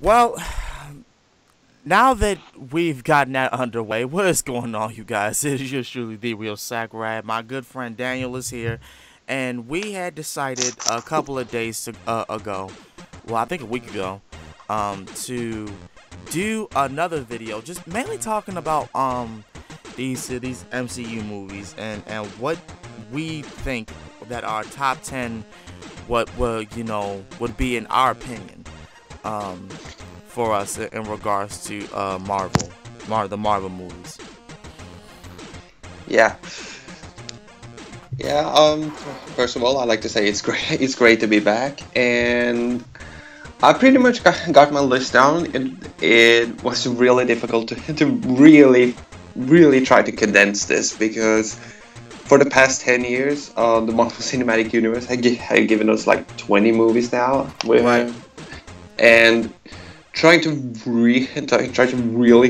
Well, now that we've gotten that underway, what is going on, you guys? It is just truly the real Sakurai. My good friend Daniel is here, and we had decided a couple of days ago, well, I think a week ago, to do another video, just mainly talking about these MCU movies and what we think that our top 10 would be in our opinion for us in regards to the Marvel movies. First of all, I'd like to say it's great to be back, and I pretty much got my list down. It was really difficult to really try to condense this, because for the past 10 years, the Marvel Cinematic Universe had given us like 20 movies now, and trying to really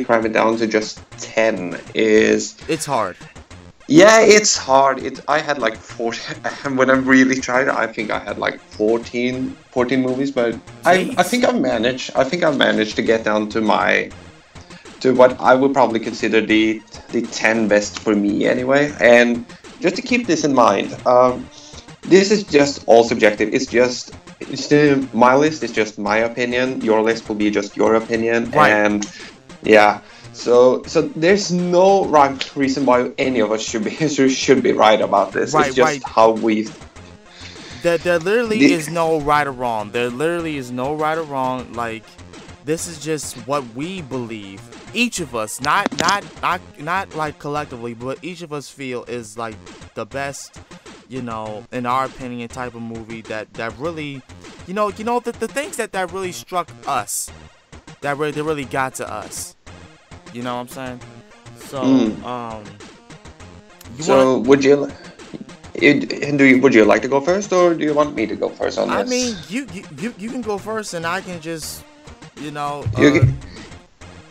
cram it down to just 10 is... It's hard. Yeah, it's hard. I had like 14, and when I really tried, I think I had like 14 movies, but I think I've managed to get down to what I would probably consider the 10 best for me anyway. And just to keep this in mind, this is just all subjective. It's my list. It's just my opinion. Your list will be just your opinion. Right. And yeah. So there's no right reason why any of us should be right about this. Right, it's just how we... There literally is no right or wrong. There literally is no right or wrong. Like, this is just what we believe. Each of us, not like collectively, but each of us feel is like the best, in our opinion, type of movie that really, the things that really struck us, that really got to us. You know what I'm saying? So, would you like to go first, or do you want me to go first on this? I mean, you can go first, and I can just,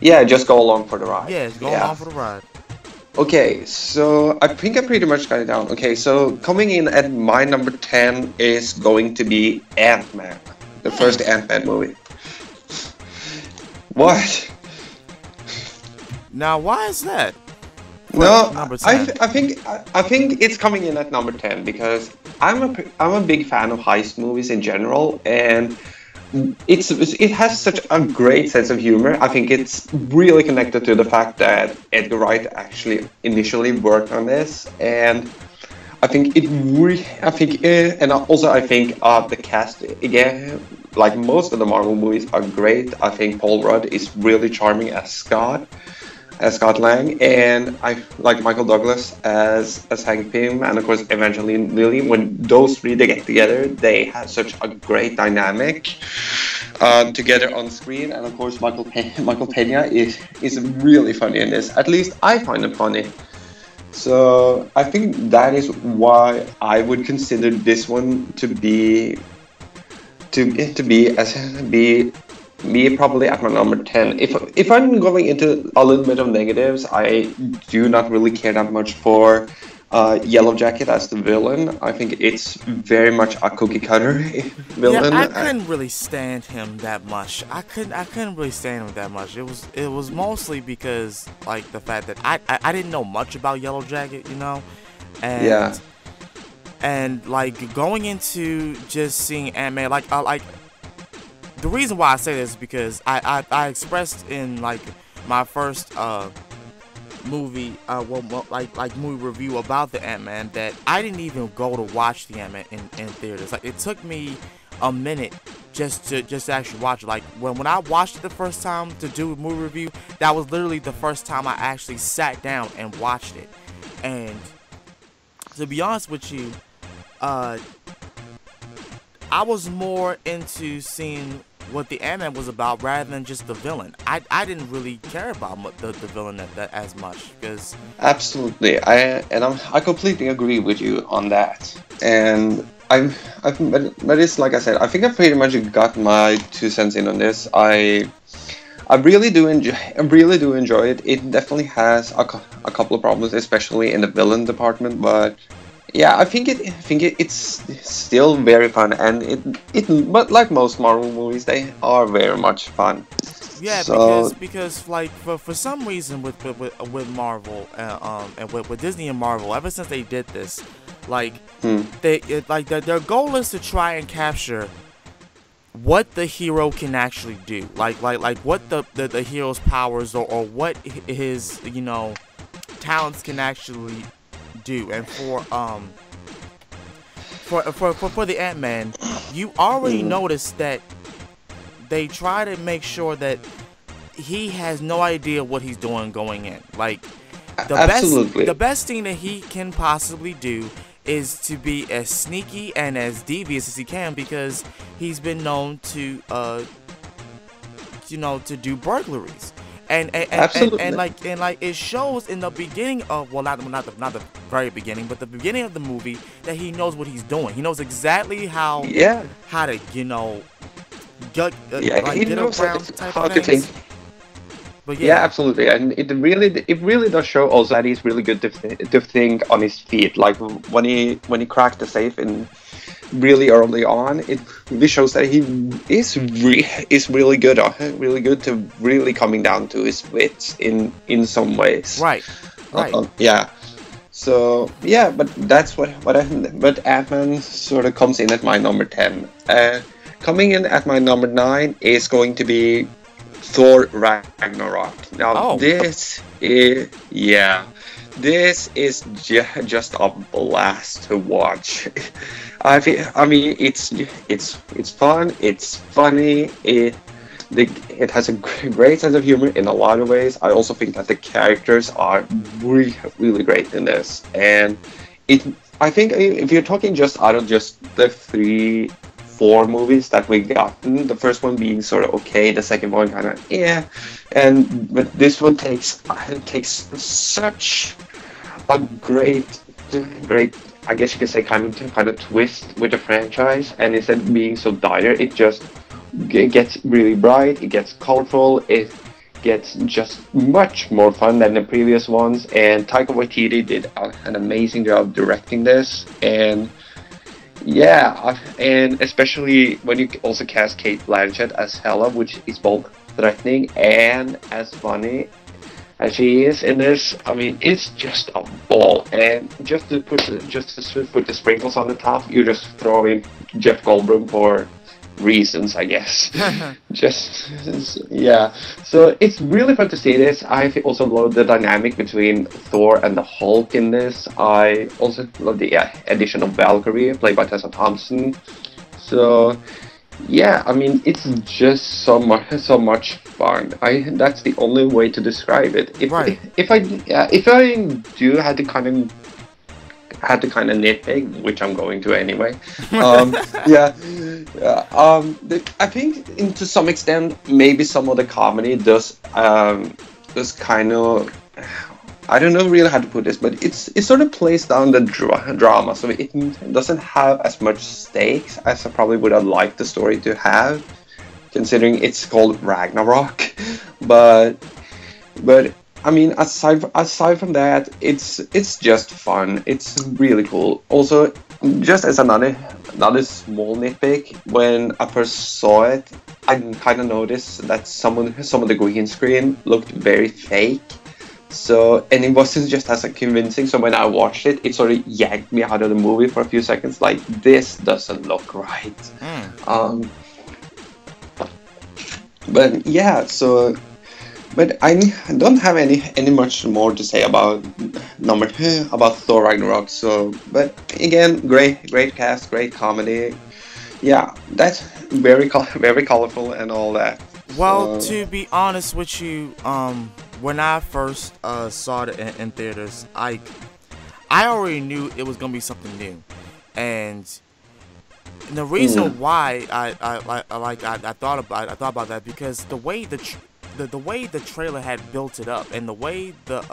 just go along for the ride. Yeah, go along for the ride. Okay, so I think I pretty much got it down. Okay, so coming in at my number 10 is going to be Ant-Man, the first Ant-Man movie. What? Now, why is that? No, I think it's coming in at number 10 because I'm a big fan of heist movies in general, and it has such a great sense of humor. I think it's really connected to the fact that Edgar Wright actually initially worked on this, and I think the cast again, like most of the Marvel movies, are great. I think Paul Rudd is really charming as Scott Lang, and I like Michael Douglas as Hank Pym, and of course Evangeline Lilly. When those three get together, they have such a great dynamic together on screen. And of course Michael Pena is really funny in this. At least I find it funny. So I think that is why I would consider this one to be probably at my number 10. If I'm going into a little bit of negatives, I do not really care that much for Yellow Jacket as the villain. I think it's very much a cookie cutter villain. Yeah, I couldn't really stand him that much. I couldn't really stand him that much. It was mostly because like the fact that I didn't know much about Yellow Jacket, and yeah. And like going into just seeing Ant-Man, the reason why I say this is because I expressed in like my first movie movie review about the Ant-Man that I didn't even go to watch the Ant-Man in theaters. Like, it took me a minute just to actually watch it. Like when I watched it the first time to do a movie review, that was literally the first time I actually sat down and watched it. And to be honest with you, I was more into seeing what the Ant-Man was about rather than just the villain. I didn't really care about the villain as much, because... Absolutely, I completely agree with you on that. And but it's like I said, I think I pretty much got my 2 cents in on this. I really do enjoy it. It definitely has a couple of problems, especially in the villain department, but Yeah, I think it's still very fun, and it but like most Marvel movies, they are very much fun. Yeah, so, because like for some reason with Marvel and with Disney and Marvel, ever since they did this, like their goal is to try and capture what the hero can actually do, like what the hero's powers or what his talents can actually do. And for the Ant-Man, you already noticed that they try to make sure that he has no idea what he's doing going in. Like the best thing that he can possibly do is to be as sneaky and as devious as he can, because he's been known to to do burglaries. And it shows in the beginning of, well, not the very beginning, but the beginning of the movie, that he knows what he's doing. He knows exactly how to get around type of things. But yeah, absolutely, and it really does show also that he's really good to think on his feet. Like when he cracked the safe and really early on, it really shows that he is really good to really coming down to his wits in some ways. Right. Yeah. So yeah, but that's what Ant-Man sort of comes in at my number 10. Coming in at my number 9 is going to be Thor Ragnarok. Now this is just a blast to watch. I mean, it's fun. It's funny. It has a great sense of humor in a lot of ways. I also think that the characters are really great in this. And I think if you're talking just out of just the 4 movies that we gotten, the first one being sort of okay, the second one kind of but this one takes such a great, I guess you could say, kind of twist with the franchise, and instead of being so dire, it gets really bright, it gets colorful, it gets just much more fun than the previous ones. And Taika Waititi did an amazing job directing this, and especially when you also cast Cate Blanchett as Hela, which is both threatening and as funny as she is in this. I mean, it's just a ball. And just to put the sprinkles on the top, you just throw in Jeff Goldblum for reasons, I guess. So it's really fun to see this. I also love the dynamic between Thor and the Hulk in this. I also love the addition of Valkyrie, played by Tessa Thompson. So yeah, I mean, it's just so much fun. That's the only way to describe it. If I had to kind of nitpick, which I'm going to anyway. I think, to some extent, maybe some of the comedy does kind of, I don't know really how to put this, but it sort of plays down the drama, so it doesn't have as much stakes as I probably would have liked the story to have, considering it's called Ragnarok. But I mean, aside from that, it's just fun. It's really cool. Also, just as another small nitpick, when I first saw it, I kind of noticed that some of the green screen looked very fake. And it wasn't just as convincing. So when I watched it, it sort of yanked me out of the movie for a few seconds. Like, this doesn't look right. But yeah, so. But I don't have any much more to say about Thor Ragnarok. So, but again, great cast, great comedy. Yeah, that's very colorful and all that. Well, to be honest with you, when I first saw it in theaters, I already knew it was gonna be something new, and the reason why I thought about that, because the way the trailer had built it up, and the way the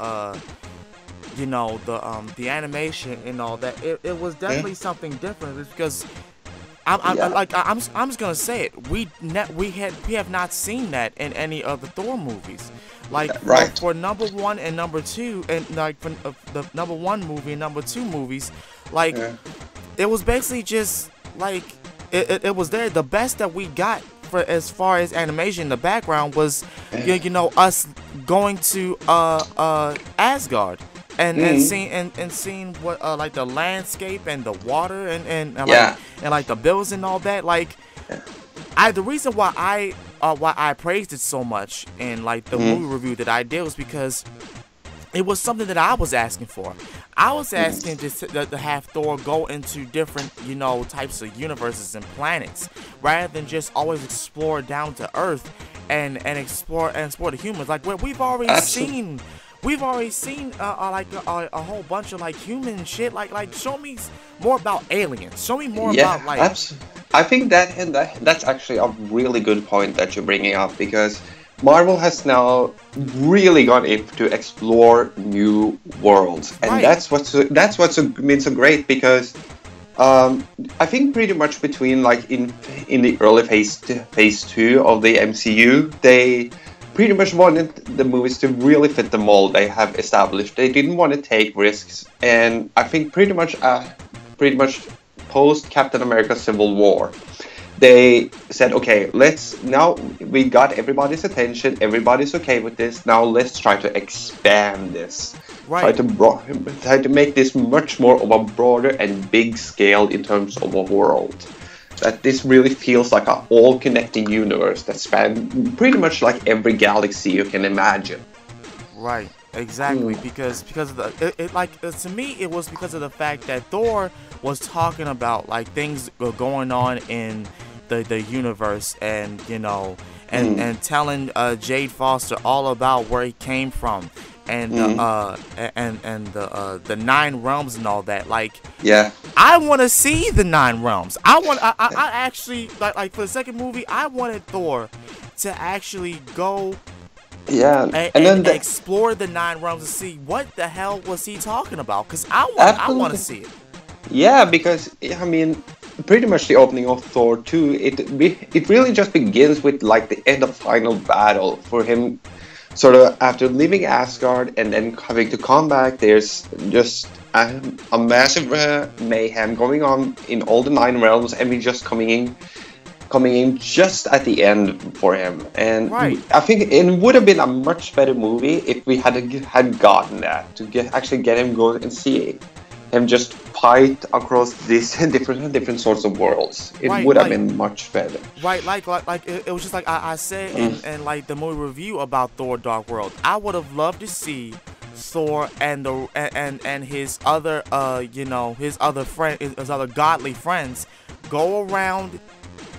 animation and all that, it was definitely something different. It's because I'm just gonna say it. We have not seen that in any other Thor movies. Like for number 1 and number 2, and like for the number 1 movie and number 2 movies, Like, it was basically just like it was there. The best that we got for as far as animation in the background was, you know, us going to Asgard and seeing what like the landscape and the water and like the buildings and all that. Like, the reason why I praised it so much in like the movie review that I did was because it was something that I was asking for. I was asking to have Thor go into different, you know, types of universes and planets, rather than just always explore down to Earth and explore the humans. Like, where we've already seen. We've already seen like a whole bunch of like human shit. Like show me more about aliens. Show me more about like. I think that's actually a really good point that you're bringing up, because Marvel has now really gone in to explore new worlds, and that's what's been so great, because I think pretty much between like in the early phase two of the MCU, they pretty much wanted the movies to really fit the mold they have established. They didn't want to take risks, and I think pretty much post Captain America Civil War, they said, okay, let's, now we got everybody's attention, everybody's okay with this, now let's try to expand this. Try to make this much more of a broader and big scale in terms of a world. That this really feels like an all-connecting universe that spans pretty much like every galaxy you can imagine. Right, exactly. Because of the, to me, it was because of the fact that Thor was talking about like things going on in the universe, and you know, and telling Jade Foster all about where he came from, and the 9 realms and all that. Like, I want to see the 9 realms. I actually like for the second movie, I wanted Thor to actually go and then explore the 9 realms to see what the hell was he talking about, because I want to see it. Yeah, because I mean, pretty much the opening of Thor 2, it really just begins with like the end of final battle for him. Sort of after leaving Asgard and then having to come back, there's just a massive mayhem going on in all the 9 realms, and we just coming in just at the end for him. And I think it would have been a much better movie if we had gotten that to actually get him going and see him just fight across these different sorts of worlds. It would have been much better. It was just like I said in like the movie review about Thor: Dark World. I would have loved to see Thor and his other his other godly friends go around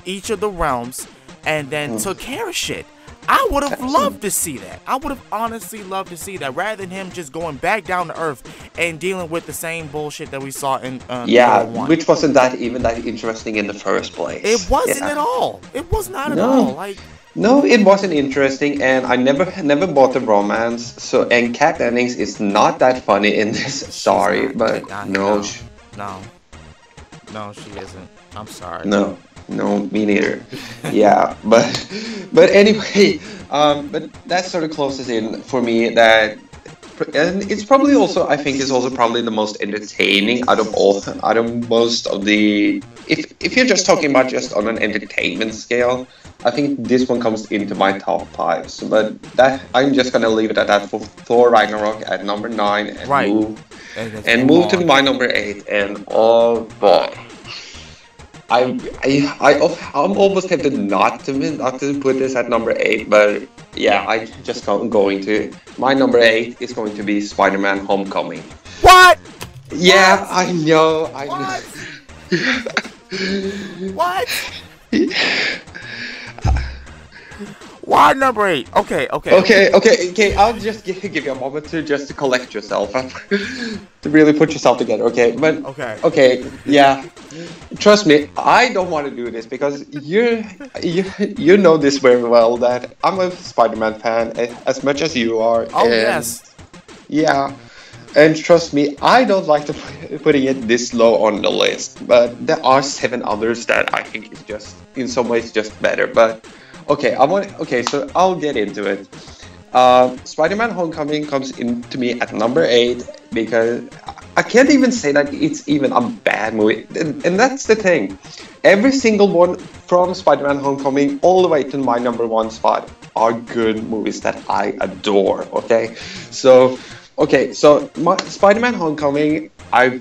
each of the realms and then took care of shit. I would have loved to see that. I would have honestly loved to see that, rather than him just going back down to Earth and dealing with the same bullshit that we saw in World 1. Which wasn't even that interesting in the first place. It wasn't at all. It was not at all. Like, no, it wasn't interesting, and I never bought the romance. So, and Kat Dennings is not that funny in this. Sorry, but no, she isn't. I'm sorry. No. No, me neither. Yeah, but anyway, but that sort of closes in for me that, and it's probably also, I think it's also probably the most entertaining out of most of the. If you're just talking about just on an entertainment scale, I think this one comes into my top 5. So, but that I'm just gonna leave it at that for Thor Ragnarok at number 9 and move to my number 8. And oh boy. I'm almost tempted not to put this at number 8, but yeah, I just going to. My number 8 is going to be Spider-Man: Homecoming. What? Yeah, what? I know. What? What? Why number 8? Okay. I'll just give you a moment to collect yourself, to really put yourself together. Okay. Trust me, I don't want to do this because you know this very well that I'm a Spider-Man fan as much as you are. Oh yes. Yeah. And trust me, I don't like putting it this low on the list, but there are 7 others that I think is just in some ways just better, but. Okay, so I'll get into it. Spider-Man: Homecoming comes in to me at number 8 because I can't even say that it's even a bad movie. And that's the thing. Every single one from Spider-Man Homecoming all the way to my number 1 spot are good movies that I adore, okay? So, my Spider-Man Homecoming, I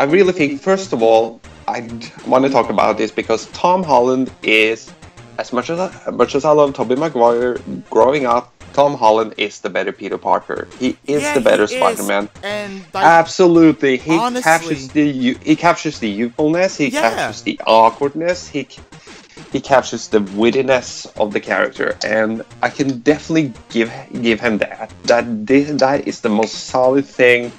really think, first of all, I want to talk about this because Tom Holland is, as much as I love Tobey Maguire growing up, Tom Holland is the better Peter Parker. He is the better Spider-Man. Absolutely, he captures the youthfulness. He captures the awkwardness. He captures the wittiness of the character, and I can definitely give him that. That is the most solid thing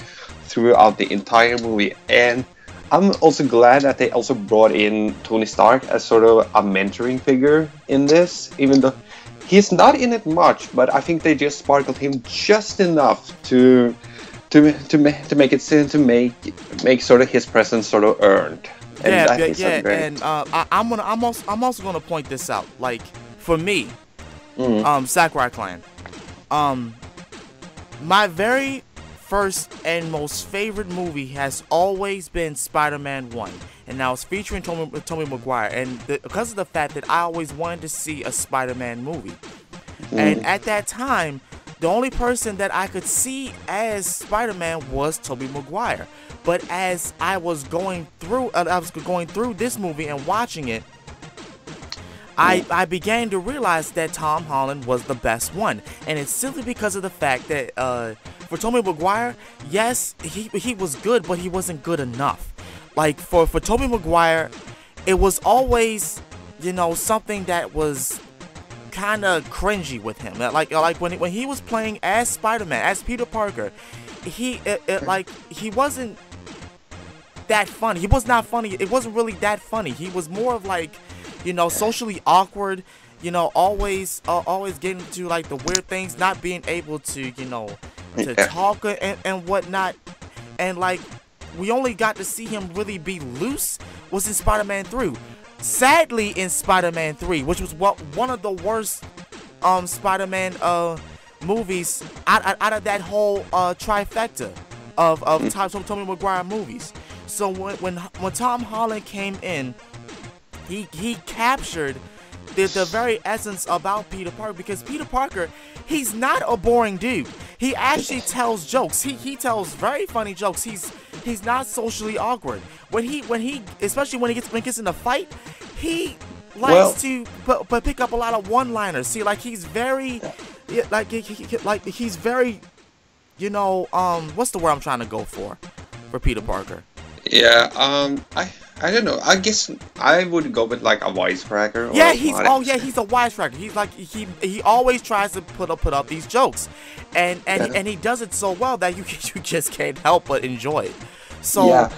throughout the entire movie. And I'm also glad that they also brought in Tony Stark as sort of a mentoring figure in this, even though he's not in it much, but I think they just sparkled him just enough to make sort of his presence sort of earned. And I'm also gonna point this out. Like for me, Sakurai Clan, my very first and most favorite movie has always been Spider-Man 1. And now it's featuring Tobey Maguire, and because of the fact that I always wanted to see a Spider-Man movie. And at that time, the only person that I could see as Spider-Man was Tobey Maguire. But as I was going through this movie and watching it, I began to realize that Tom Holland was the best one. And it's simply because of the fact that for Tobey Maguire, yes, he was good, but he wasn't good enough. Like, for Tobey Maguire, it was always, you know, something that was kind of cringy with him. Like when he was playing as Spider-Man, as Peter Parker, he wasn't that funny. He was not funny. It wasn't really that funny. He was more of like, you know, socially awkward, you know, always getting into like the weird things, not being able to, you know, to talk and whatnot. And like, we only got to see him really be loose was in Spider-Man 3. Sadly, in Spider-Man 3, which was one of the worst Spider-Man movies out of that whole trifecta of Tobey Maguire movies. So when Tom Holland came in, he captured the very essence about Peter Parker, because Peter Parker, he's not a boring dude. He actually tells jokes. He tells very funny jokes. He's not socially awkward. Especially when he gets in a fight, he likes to pick up a lot of one-liners. See, like he's very, you know, what's the word I'm trying to go for Peter Parker? Yeah, I don't know. I guess I would go with like a wisecracker. Yeah, he's a wisecracker. He's like he always tries to put up these jokes, and he does it so well that you just can't help but enjoy it. So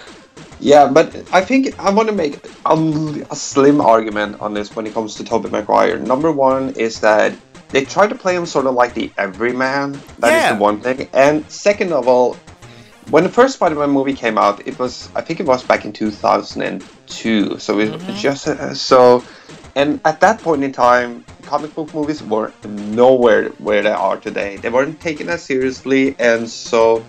yeah, but I think I want to make a slim argument on this when it comes to Tobey Maguire. Number 1 is that they try to play him sort of like the everyman. That is the one thing. And second of all, when the first Spider-Man movie came out, I think it was back in 2002. So it just and at that point in time, comic book movies were nowhere where they are today. They weren't taken as seriously, and so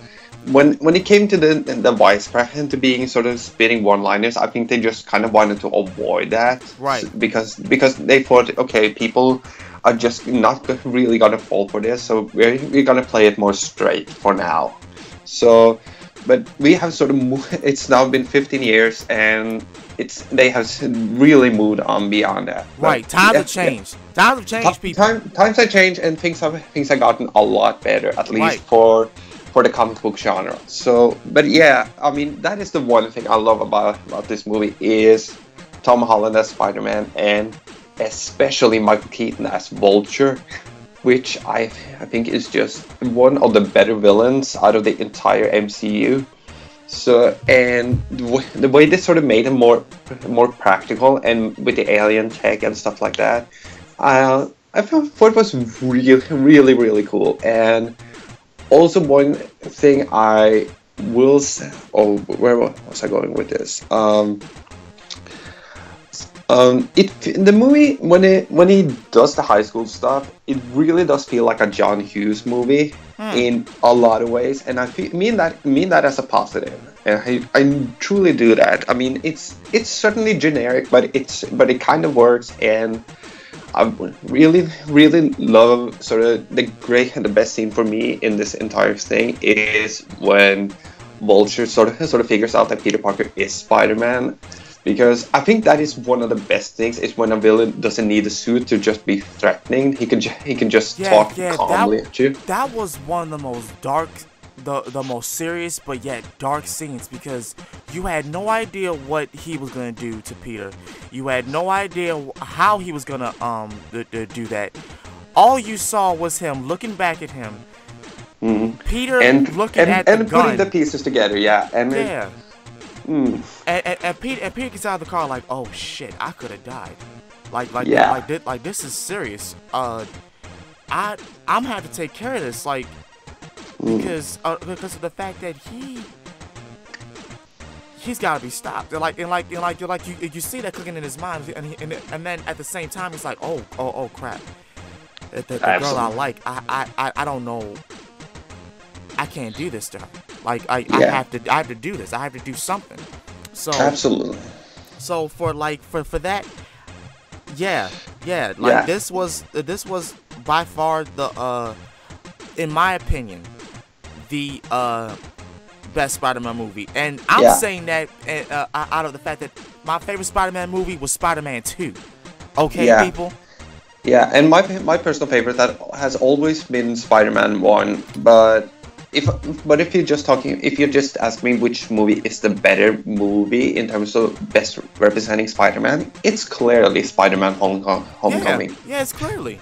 when it came to the wisecracker, to being sort of spitting one-liners, I think they just kind of wanted to avoid that, right? Because they thought, okay, people are just not really gonna fall for this, so we're gonna play it more straight for now. So, but we have sort of moved, it's now been 15 years, and they have really moved on beyond that. Right, times have changed. Times have changed, people. Times have changed, and things have gotten a lot better, at least for the comic book genre. So, but yeah, I mean, that is the one thing I love about this movie is Tom Holland as Spider-Man, and especially Michael Keaton as Vulture, which I think is just one of the better villains out of the entire MCU. So, and the way they sort of made him more practical, and with the alien tech and stuff like that, I thought it was really cool. And also one thing I will say, where was I going with this? The movie, when he does the high school stuff, it really does feel like a John Hughes movie in a lot of ways, and I mean that as a positive. And I truly do that. I mean, it's certainly generic, but it kind of works, and I really love sort of the best scene for me in this entire thing is when Vulture sort of figures out that Peter Parker is Spider-Man. Because I think that is one of the best things is when a villain doesn't need a suit to just be threatening. He can just talk calmly at you. That was one of the most dark, the most serious, but yet dark scenes, because you had no idea what he was gonna do to Peter. You had no idea how he was gonna do that. All you saw was him looking back at him, Peter, and looking at the gun, putting the pieces together. And Peter gets out of the car like, oh shit, I could have died. Like this is serious. I'm gonna have to take care of this, like, because of the fact that he's gotta be stopped. You see that clicking in his mind, and then at the same time he's like, oh crap, the girl I like, I don't know, I can't do this to her. I have to do this. I have to do something. So absolutely. So for that, this was by far the in my opinion, the best Spider-Man movie. And I'm saying that out of the fact that my favorite Spider-Man movie was Spider-Man 2. Okay, people. Yeah, and my personal favorite that has always been Spider-Man 1, but if you're just talking, if you just ask me which movie is the better movie in terms of best representing Spider-Man, it's clearly Spider-Man Homecoming. Yeah, it's clearly.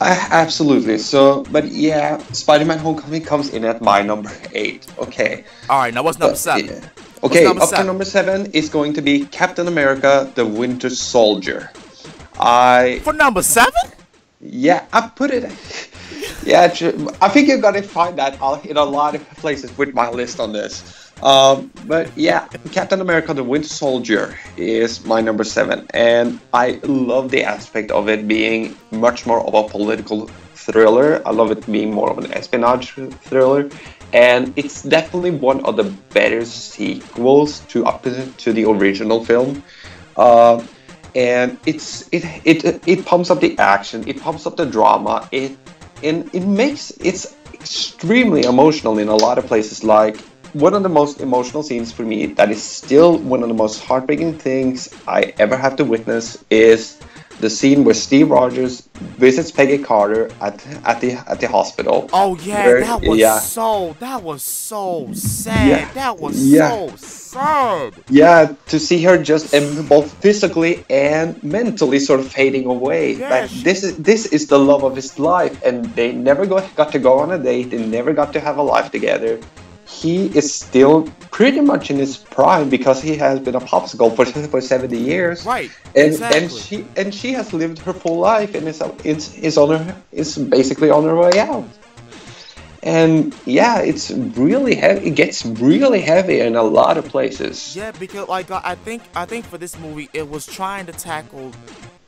Absolutely. So, Spider-Man Homecoming comes in at my number 8. Okay. All right. Now, what's number 7? Yeah. Okay. To number 7 is going to be Captain America: The Winter Soldier. For number 7? Yeah, I put it. Yeah, I think you're gonna find that in a lot of places with my list on this. Captain America: The Winter Soldier is my number 7, and I love the aspect of it being much more of a political thriller. I love it being more of an espionage thriller, and it's definitely one of the better sequels to the original film. And it pumps up the action, it pumps up the drama, it's extremely emotional in a lot of places. Like, one of the most emotional scenes for me that is still one of the most heartbreaking things I ever have to witness is the scene where Steve Rogers visits Peggy Carter at the hospital. Oh yeah, that was so sad. Yeah. That was so sad. Yeah, to see her just both physically and mentally sort of fading away. Yes. Like, this is the love of his life, and they never got to go on a date. They never got to have a life together. He is still pretty much in his prime because he has been a popsicle for 70 years. Right. And she has lived her full life and is basically on her way out. And yeah, it's really heavy. It gets really heavy in a lot of places. Yeah, because I think for this movie it was trying to tackle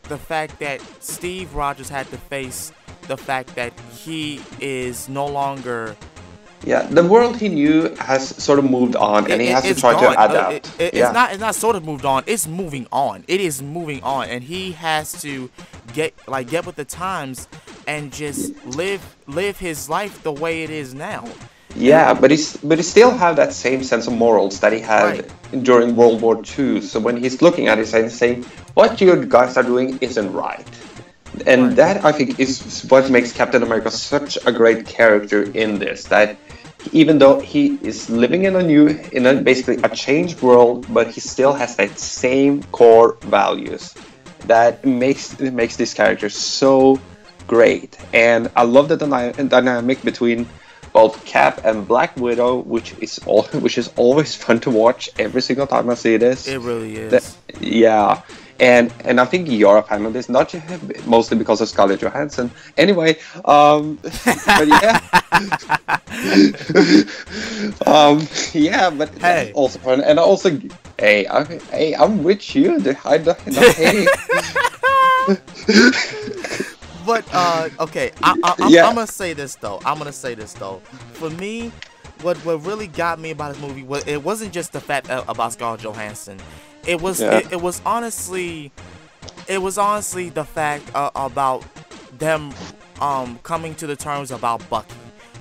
the fact that Steve Rogers had to face the fact that he is no longer. Yeah, the world he knew has sort of moved on, and he has to try to adapt. It's not sort of moved on. It's moving on. It is moving on, and he has to get with the times and just live his life the way it is now. Yeah, but he still have that same sense of morals that he had during World War II. So when he's looking at it and saying, "What you guys are doing isn't right." And that, I think, is what makes Captain America such a great character in this. That even though he is living in basically a changed world, but he still has that same core values that makes this character so great. And I love the dynamic between both Cap and Black Widow, which is always fun to watch every single time I see this. It really is. And I think Europe handled this, not mostly because of Scarlett Johansson. Anyway, but yeah. Yeah, but hey. Also fun. And also, hey, I'm with you. I'm not hating. But, okay, I'm going to say this, though. For me, what really got me about this movie, was it wasn't just the fact about Scarlett Johansson. It was it was honestly the fact about them coming to the terms about Bucky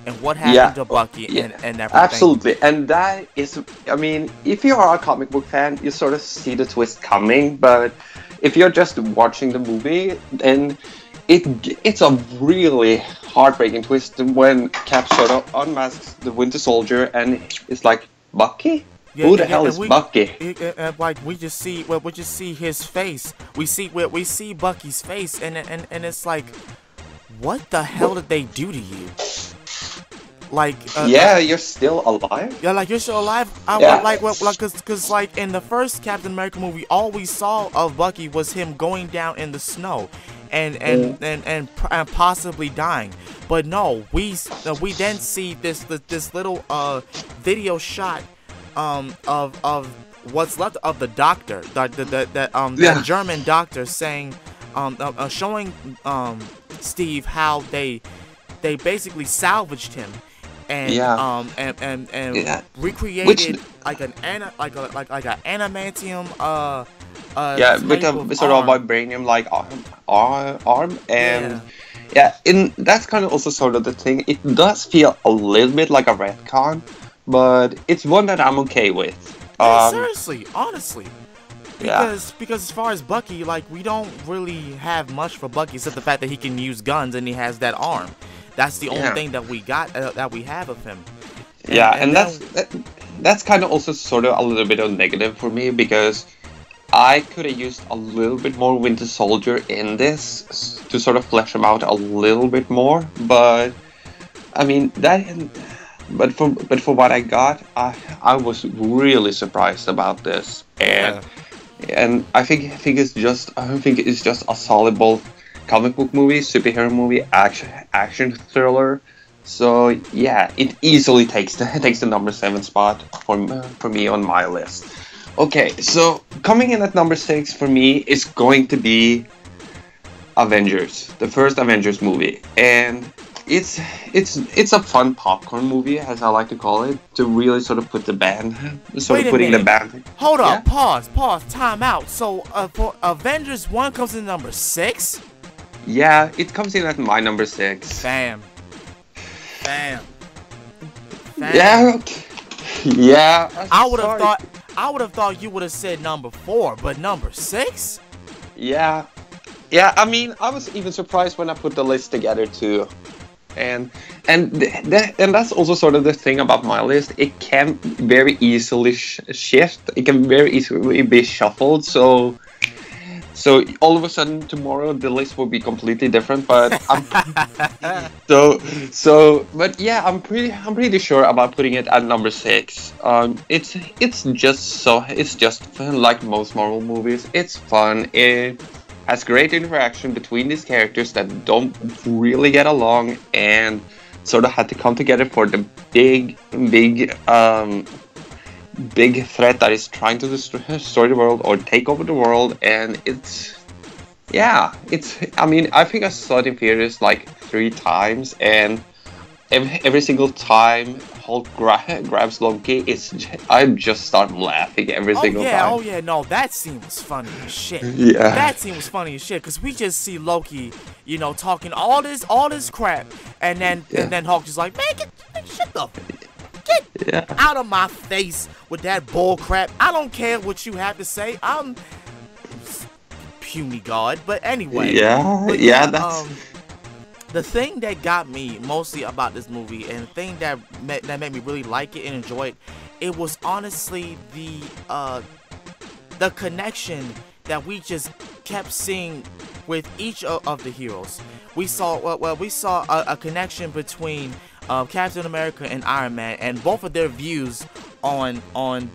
and what happened to Bucky and everything. Absolutely, and that is, I mean, if you are a comic book fan, you sort of see the twist coming. But if you're just watching the movie, then it's a really heartbreaking twist when Cap sort of unmasks the Winter Soldier and it's like, Bucky. Yeah, who the hell is Bucky? Like we just see his face. We see Bucky's face, and it's like, what the hell did they do to you? Like you're still alive. Yeah, like you're still alive. Cause in the first Captain America movie, all we saw of Bucky was him going down in the snow, and possibly dying. But no, we then see this little video shot. Of what's left of the doctor, that German doctor saying, showing Steve how they basically salvaged him, and recreated like an adamantium with a sort of vibranium like arm and. Yeah. Yeah, that's kind of also sort of the thing. It does feel a little bit like a retcon. But it's one that I'm okay with. Seriously, honestly. Because as far as Bucky, like, we don't really have much for Bucky except the fact that he can use guns and he has that arm. That's the only thing that we got, that we have of him. And that's kind of also sort of a little bit of negative for me, because I could have used a little bit more Winter Soldier in this to sort of flesh him out a little bit more. But, I mean, But for what I got, I was really surprised about this, and I think it's just a solid both comic book movie, superhero movie, action thriller. So yeah, it easily takes the number 7 spot for me on my list. Okay, so coming in at number 6 for me is going to be Avengers, the first Avengers movie, and. It's a fun popcorn movie, as I like to call it, to really sort of put the band, Hold up, pause, time out. So for Avengers 1 comes in number 6? Yeah, it comes in at my number 6. Damn. Yeah. Okay. Yeah. I would have thought you would have said number 4, but number 6? Yeah. Yeah, I mean, I was even surprised when I put the list together too. And that's also sort of the thing about my list. It can very easily shift. It can very easily be shuffled. So all of a sudden tomorrow the list will be completely different. But I'm I'm pretty sure about putting it at number 6. It's just like most Marvel movies. It's fun. It has great interaction between these characters that don't really get along and sort of had to come together for the big threat that is trying to destroy the world or take over the world. And I mean, I think I saw it in theaters like 3 times, and every single time Hulk grabs Loki, I just start laughing every single time. Oh yeah, no, that scene was funny as shit. Yeah. That scene was funny as shit, because we just see Loki, you know, talking all this crap, and then Hulk just like, man, get out of my face with that bull crap. I don't care what you have to say. I'm puny god, but anyway. The thing that got me mostly about this movie, and the thing that made me really like it and enjoy it, it was honestly the connection that we just kept seeing with each of the heroes. We saw a connection between Captain America and Iron Man, and both of their views on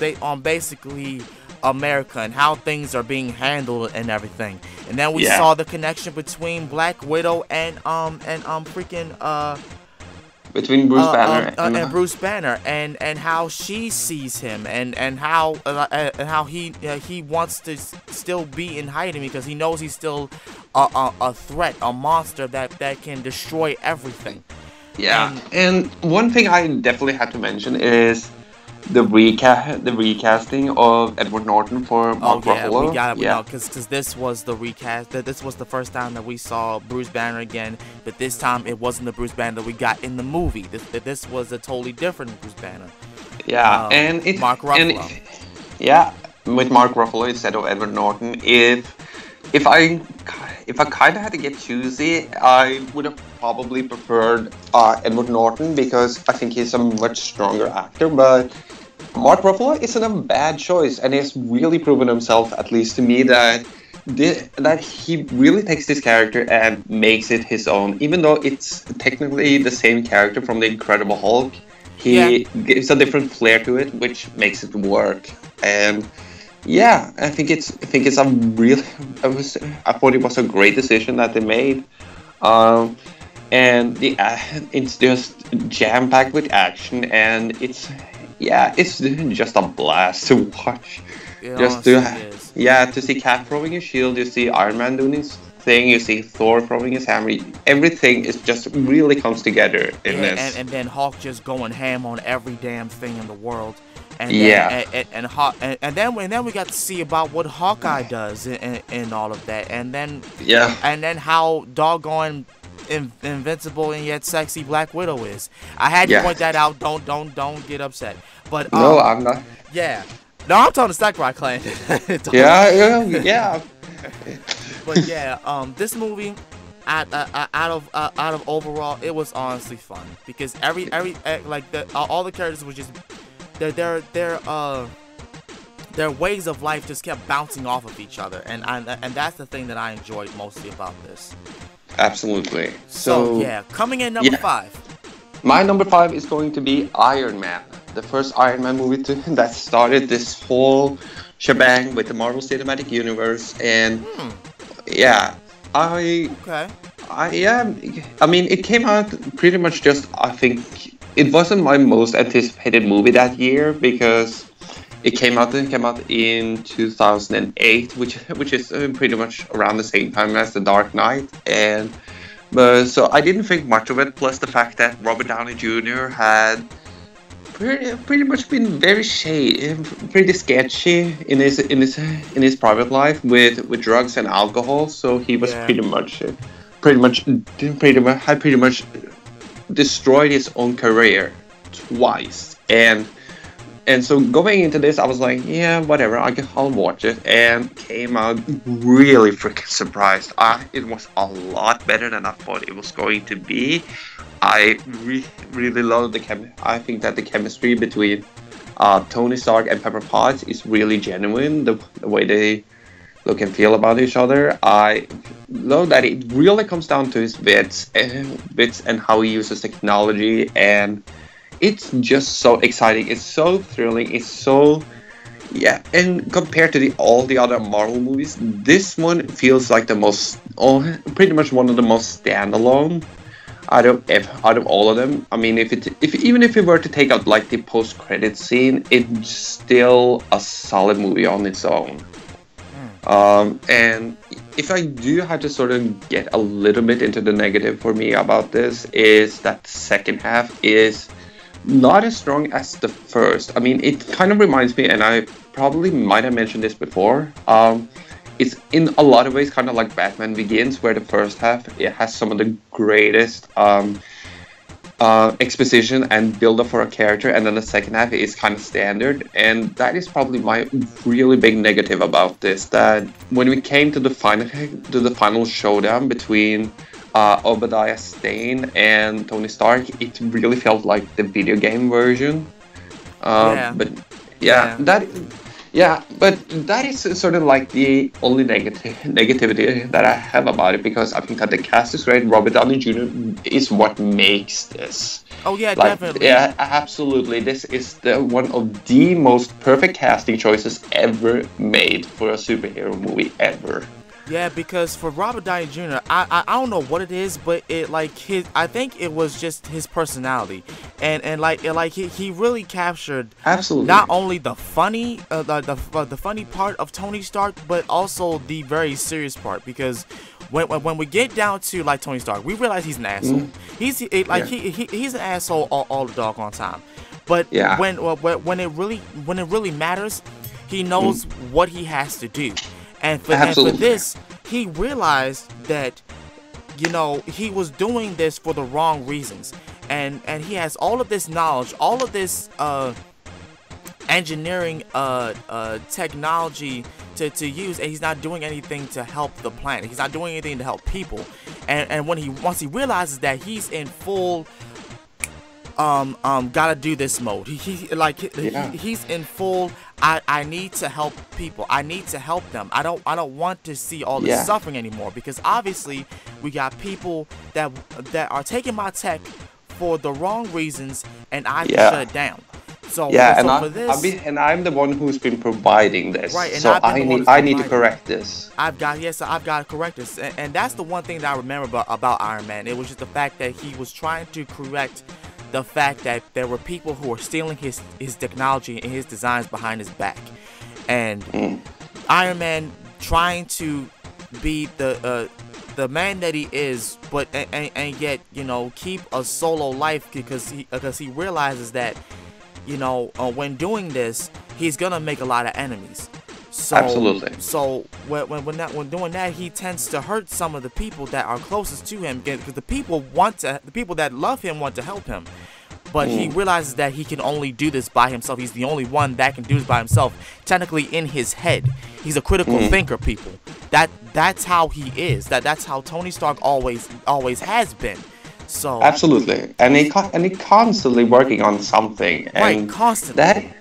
basically America and how things are being handled and everything. And then we saw the connection between Black Widow and Bruce Banner and how she sees him and how he wants to still be in hiding because he knows he's still a threat, a monster that can destroy everything. Yeah, and one thing I definitely have to mention is the recasting of Edward Norton for Mark Ruffalo. Because this was the recast. This was the first time that we saw Bruce Banner again, but this time it wasn't the Bruce Banner that we got in the movie. This was a totally different Bruce Banner. Yeah, with Mark Ruffalo instead of Edward Norton. If I kind of had to get choosy, I would have probably preferred Edward Norton because I think he's a much stronger actor, but Mark Ruffalo isn't a bad choice, and he's really proven himself, at least to me, that he really takes this character and makes it his own. Even though it's technically the same character from The Incredible Hulk, he gives a different flair to it, which makes it work. And yeah, I think it's a really. I thought it was a great decision that they made, and it's just jam packed with action, and it's just a blast to watch. To see Cap throwing his shield, you see Iron Man doing his thing, you see Thor throwing his hammer. Everything is just really comes together in this. And then Hulk just going ham on every damn thing in the world. And then we got to see about what Hawkeye does in all of that, and then how doggone invincible and yet sexy Black Widow is. I had to point that out. Don't get upset. But no, I'm not. Yeah, no, I'm talking to Stackrock Clan. But yeah, this movie. Out of overall, it was honestly fun because all the characters were just their ways of life just kept bouncing off of each other, and that's the thing that I enjoyed mostly about this. Absolutely. So yeah, coming in number 5. My number 5 is going to be Iron Man, the first Iron Man movie that started this whole shebang with the Marvel Cinematic Universe, and I mean, it came out pretty much just, I think, it wasn't my most anticipated movie that year because it came out in 2008, which is pretty much around the same time as The Dark Knight, so I didn't think much of it. Plus the fact that Robert Downey Jr. had pretty much been very shady, pretty sketchy in his private life with drugs and alcohol. So he was pretty much destroyed his own career twice. And so going into this, I was like, yeah, whatever, I'll watch it. And came out really freaking surprised. It was a lot better than I thought it was going to be. I really love the chemistry. I think that the chemistry between Tony Stark and Pepper Potts is really genuine. The way they look and feel about each other. I love that it really comes down to his bits and how he uses technology. And it's just so exciting. It's so thrilling. It's so... Yeah, and compared to all the other Marvel movies, this one feels like the most... pretty much one of the most standalone out of all of them. I mean, even if we were to take out like the post-credit scene, it's still a solid movie on its own. And if I do have to sort of get a little bit into the negative for me about this, is that the second half is not as strong as the first. I mean, it kind of reminds me, and I probably might have mentioned this before, it's in a lot of ways kind of like Batman Begins, where the first half, it has some of the greatest exposition and build up for a character, and then the second half is kind of standard. And that is probably my really big negative about this, that when we came to the final showdown between Obadiah Stane and Tony Stark, it really felt like the video game version. But that is sort of like the only negativity that I have about it, because I think that the cast is great. Robert Downey Jr. is what makes this. Oh yeah, like, definitely. Yeah, absolutely. This is the one of the most perfect casting choices ever made for a superhero movie ever. Yeah, because for Robert Downey Jr., I don't know what it is, but it like his I think it was just his personality, and he really captured absolutely not only the funny the funny part of Tony Stark, but also the very serious part, because when we get down to like Tony Stark, we realize he's an asshole. He's an asshole all the doggone time, but yeah, when it really matters, he knows what he has to do. And for this, he realized that, you know, he was doing this for the wrong reasons. And he has all of this knowledge, all of this engineering technology to use, and he's not doing anything to help the planet. He's not doing anything to help people. And when he once he realizes that, he's in full gotta do this mode. He's in full. I need to help people. I need to help them. I don't want to see all this suffering anymore, because obviously we got people that are taking my tech for the wrong reasons, and I shut it down. So I'm the one who's been providing this. Right, and so I need to correct this. I've got to correct this, and that's the one thing that I remember about Iron Man. It was just the fact that he was trying to correct the fact that there were people who were stealing his technology and his designs behind his back, and Iron Man trying to be the man that he is, but and yet, you know, keep a solo life, because he realizes that, you know, when doing this, he's gonna make a lot of enemies. So, absolutely. So when doing that, he tends to hurt some of the people that are closest to him, because the people that love him want to help him, but he realizes that he can only do this by himself. He's the only one that can do this by himself. Technically, in his head, he's a critical thinker. People, that's how he is. That's how Tony Stark always has been. So absolutely, and he constantly working on something. And right, constantly.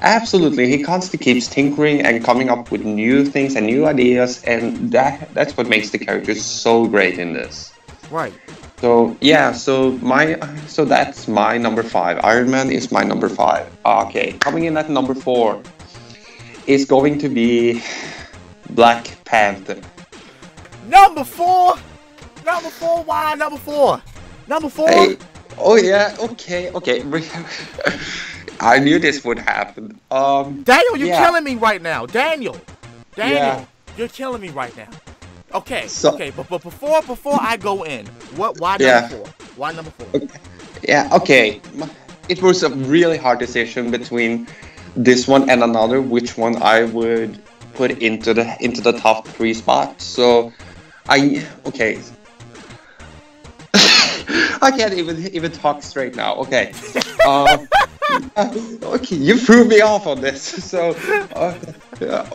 Absolutely, he constantly keeps tinkering and coming up with new things and new ideas, and that's what makes the characters so great in this. Right. So yeah, so that's my number 5. Iron Man is my number 5. Okay, coming in at number 4 is going to be Black Panther. Number 4. Number 4. Why number 4? Number 4. Hey. Oh yeah. Okay. I knew this would happen. Daniel, you're killing me right now. Daniel, you're killing me right now. Okay, but before I go in, why number 4? Okay. Yeah, okay. It was a really hard decision between this one and another, which one I would put into the top 3 spot. So, I can't even talk straight now. Okay. Okay, you threw me off on this. So,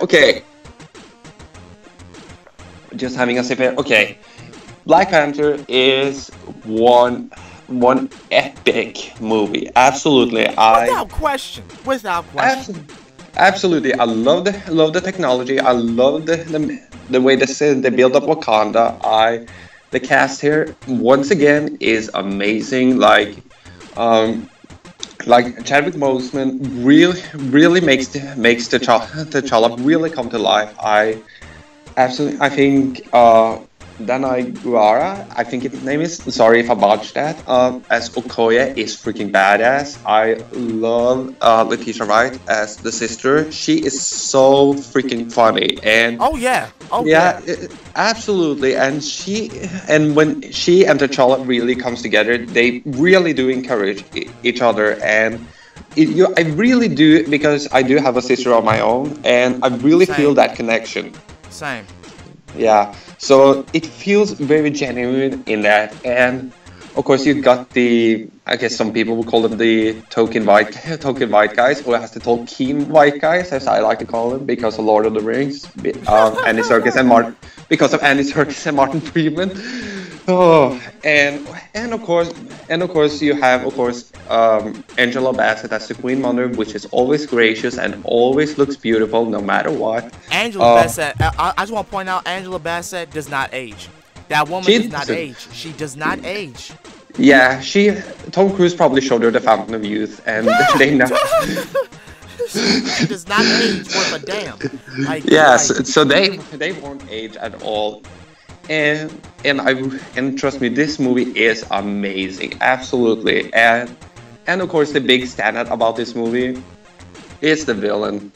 okay. Just having a sip here. Okay, Black Panther is one epic movie. Absolutely, without question. Absolutely, I love the technology. I love the way they build up Wakanda. The cast here once again is amazing. Like Chadwick Boseman really makes the T'Challa really come to life. I think Danai Gurira, I think his name is. Sorry if I botched that. As Okoye is freaking badass. I love Letitia Wright as the sister. She is so freaking funny. And absolutely. And when she and T'Challa really comes together, they really do encourage each other. And I really do, because I do have a sister of my own, and I really feel that connection. Same. Yeah. So it feels very genuine in that, and of course you've got the, I guess some people will call them the token white guys, or as the Tolkien white guys, as I like to call them, because of Lord of the Rings, Andy Serkis and Martin Freeman. Oh, and of course you have Angela Bassett as the Queen Mother, which is always gracious and always looks beautiful no matter what. Angela Bassett, I just want to point out, Angela Bassett does not age. That woman does not age. She does not age. Yeah, Tom Cruise probably showed her the Fountain of Youth, and they know. She does not age worth a damn. So they won't age at all. And trust me, this movie is amazing, absolutely. And of course, the big standout about this movie is the villain.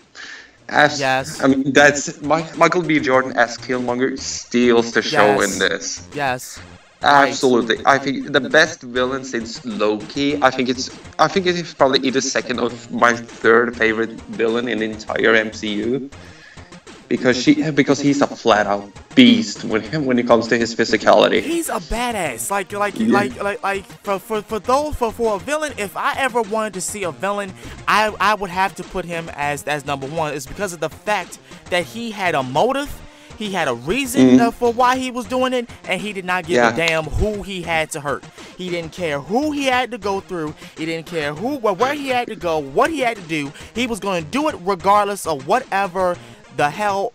Yes. I mean, that's Michael B. Jordan as Killmonger steals the show in this. Yes. Absolutely. I think the best villain since Loki. I think it's probably either second or my third favorite villain in the entire MCU. Because he's a flat out beast when it comes to his physicality. He's a badass. For a villain, if I ever wanted to see a villain, I would have to put him as #1. It's because of the fact that he had a motive. He had a reason for why he was doing it, and he did not give a damn who he had to hurt. He didn't care who he had to go through. He didn't care where he had to go, what he had to do. He was going to do it regardless of whatever the hell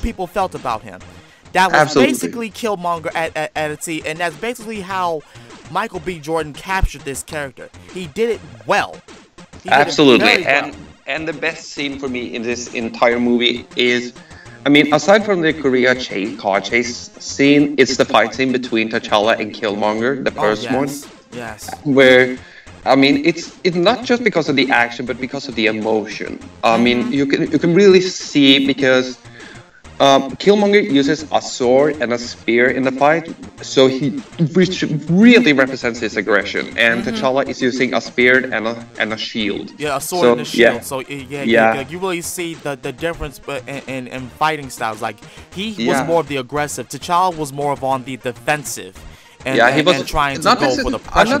people felt about him. That was basically Killmonger at its peak, and that's basically how Michael B. Jordan captured this character. He did it well. And the best scene for me in this entire movie is, I mean, aside from the Korea car chase scene, it's the fight scene between T'Challa and Killmonger, the first one. Yes. Where, I mean, it's not just because of the action, but because of the emotion. I mean, you can really see, because Killmonger uses a sword and a spear in the fight, so which really represents his aggression. And T'Challa is using a spear and a shield. Yeah, a sword and a shield. Yeah. So you really see the difference in fighting styles. Like, he was more of the aggressive. T'Challa was more of on the defensive. And he was trying to go for the pressure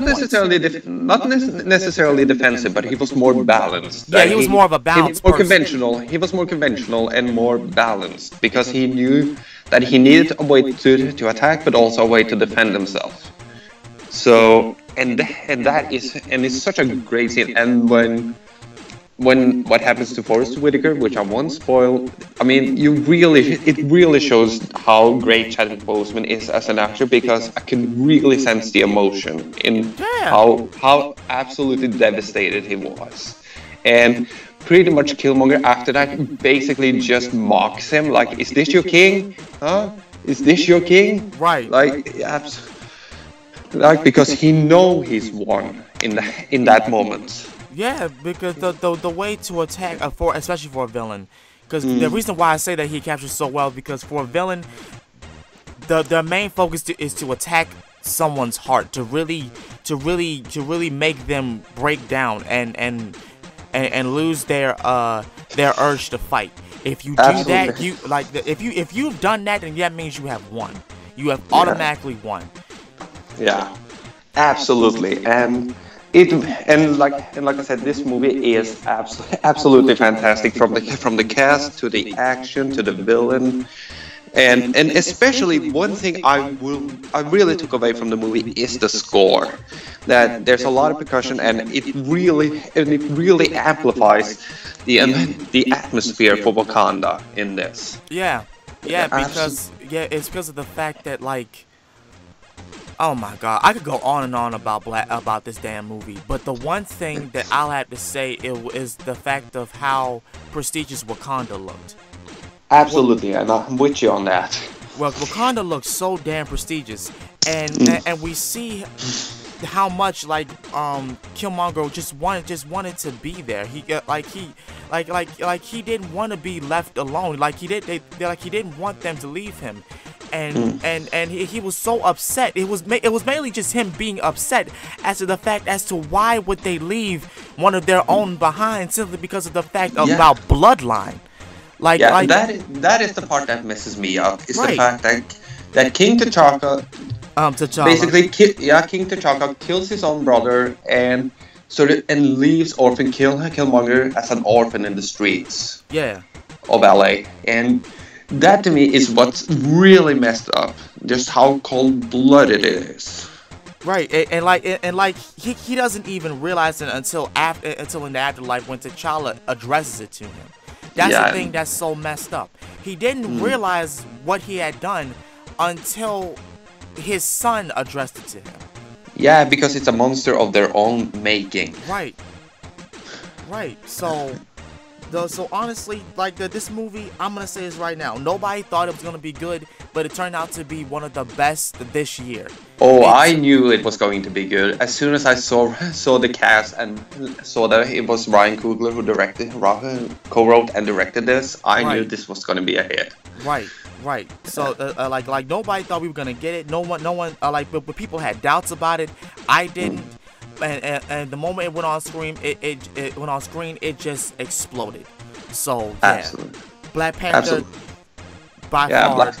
not necessarily defensive, but he was more balanced. Yeah, he was more of a balanced person. He was more conventional and more balanced, because he knew that he needed a way to attack, but also a way to defend himself. So, and it's such a great scene. And when what happens to Forrest Whitaker, which I won't spoil, I mean, it really shows how great Chadwick Boseman is as an actor, because I can really sense the emotion in how absolutely devastated he was. And pretty much Killmonger after that basically just mocks him, like, "Is this your king? Huh? Is this your king?" Right. Like because he knows he's won in that moment. Yeah, because the way to attack, especially for a villain, because the reason why I say that he captures so well, because for a villain, the main focus is to attack someone's heart, to really make them break down and lose their urge to fight. If you do that, if you've done that, then that means you have won. You have automatically won. Yeah, absolutely, and like I said, this movie is absolutely fantastic, from the cast to the action to the villain, and especially one thing I really took away from the movie is the score. That there's a lot of percussion, and it really amplifies the atmosphere for Wakanda in this. Yeah, it's because of the fact that, like, oh my God, I could go on and on about this damn movie, but the one thing that I'll have to say is the fact of how prestigious Wakanda looked. Absolutely, and I'm with you on that. Well, Wakanda looks so damn prestigious, and we see how much, like, Killmonger just wanted to be there. He didn't want to be left alone. He didn't want them to leave him. And he was so upset. It was mainly just him being upset as to the fact as to why would they leave one of their own behind, simply because of the fact about bloodline. That is the part that messes me up. It's the fact that King T'Chaka King T'Chaka kills his own brother and leaves Killmonger as an orphan in the streets. Yeah. Of LA. And that to me is what's really messed up, just how cold-blooded it is. Right, and he doesn't even realize it until in the afterlife, when T'Challa addresses it to him. That's the thing that's so messed up. He didn't realize what he had done until his son addressed it to him. Yeah, because it's a monster of their own making. Right. Right. So honestly, like this movie, I'm gonna say this right now. Nobody thought it was gonna be good, but it turned out to be one of the best this year. Oh, I knew it was going to be good as soon as I saw the cast and saw that it was Ryan Coogler who directed, co-wrote and directed this. I knew this was gonna be a hit. Right. Right, so like nobody thought we were gonna get it. No one like, but people had doubts about it. I didn't, and the moment it went on screen, it went on screen, it just exploded. So yeah, absolutely. Black Panther, absolutely. by far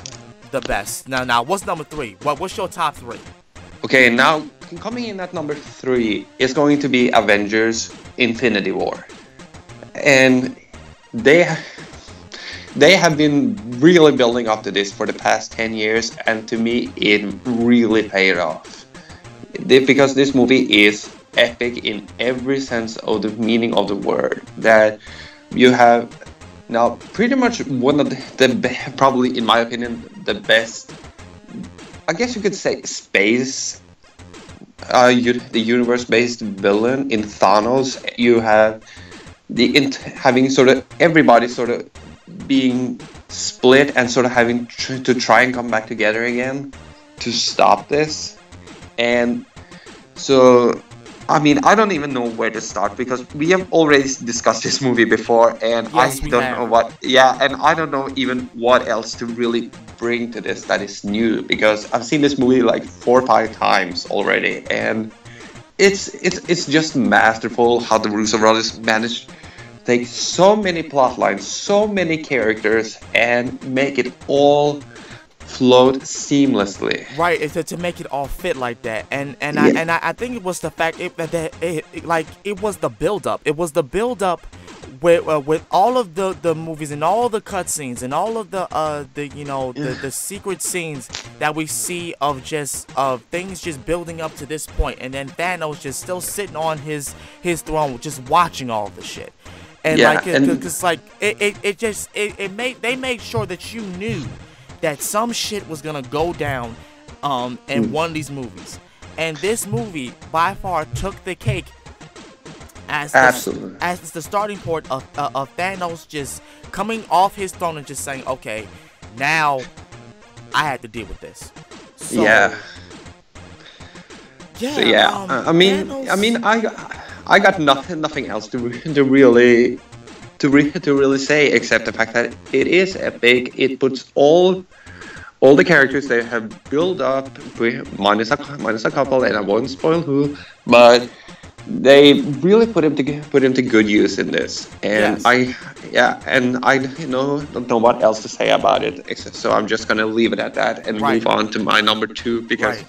the best. Now, what's number three? What's your top three? Okay, now coming in at number three is going to be Avengers: Infinity War, and they have been really building up to this for the past 10 years, and to me it really paid off. Because this movie is epic in every sense of the meaning of the word. That you have now pretty much one of the probably in my opinion, the best, I guess you could say, space, the universe-based villain in Thanos. You have having sort of everybody sort of being split and sort of having to try and come back together again to stop this. And so, I mean, I don't even know where to start, because we have already discussed this movie before, and yes, I don't know even what else to really bring to this that is new, because I've seen this movie like 4 or 5 times already, and it's just masterful how the Russo brothers managed take so many plot lines, so many characters, and make it all float seamlessly. Right, it's to make it all fit like that, and I think it was the fact it was the build up. It was the build up with all of the movies and all the cutscenes and all of the secret scenes that we see of things just building up to this point, and then Thanos just still sitting on his throne, just watching all of the shit. And yeah, like, because like they made sure that you knew that some shit was gonna go down, in one of these movies, and this movie by far took the cake as the starting point of Thanos just coming off his throne and just saying, okay, now I had to deal with this. So, I got nothing else to really say except the fact that it is epic. It puts all the characters they have built up, minus a couple, and I won't spoil who, but they really put him to good use in this. And yes. I don't know what else to say about it. So I'm just gonna leave it at that and move on to my number two, because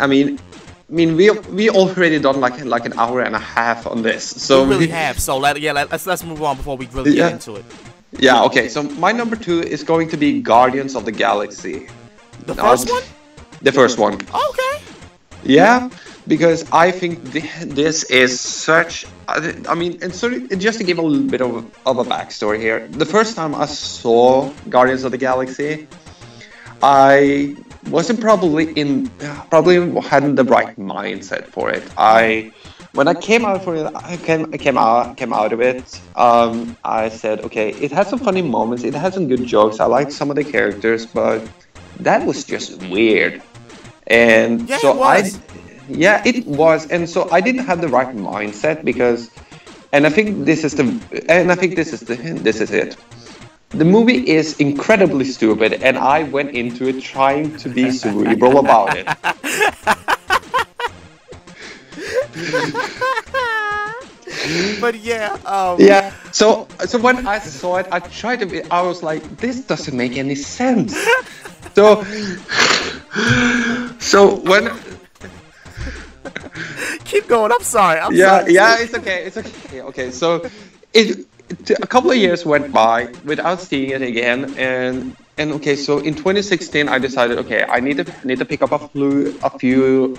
I mean, we already done like an hour and a half on this, so we really have. So let's move on before we really get into it. Yeah. Okay. So my number two is going to be Guardians of the Galaxy. The first one. The first one. Okay. Yeah, because I think this is such. I mean, and so just to give a little bit of a backstory here, the first time I saw Guardians of the Galaxy, I wasn't probably hadn't the right mindset for it. When I came out of it, I said, okay, it had some funny moments, it had some good jokes, I liked some of the characters, but that was just weird. And yeah, so I didn't have the right mindset, because, and I think this is it. The movie is incredibly stupid, and I went into it trying to be cerebral about it. But yeah, So when I saw it, I was like, this doesn't make any sense. Keep going. I'm sorry. I'm sorry. Yeah, it's okay. It's okay. Okay. So it. A couple of years went by without seeing it again, and okay, so in 2016 I decided, okay, I need to pick up a few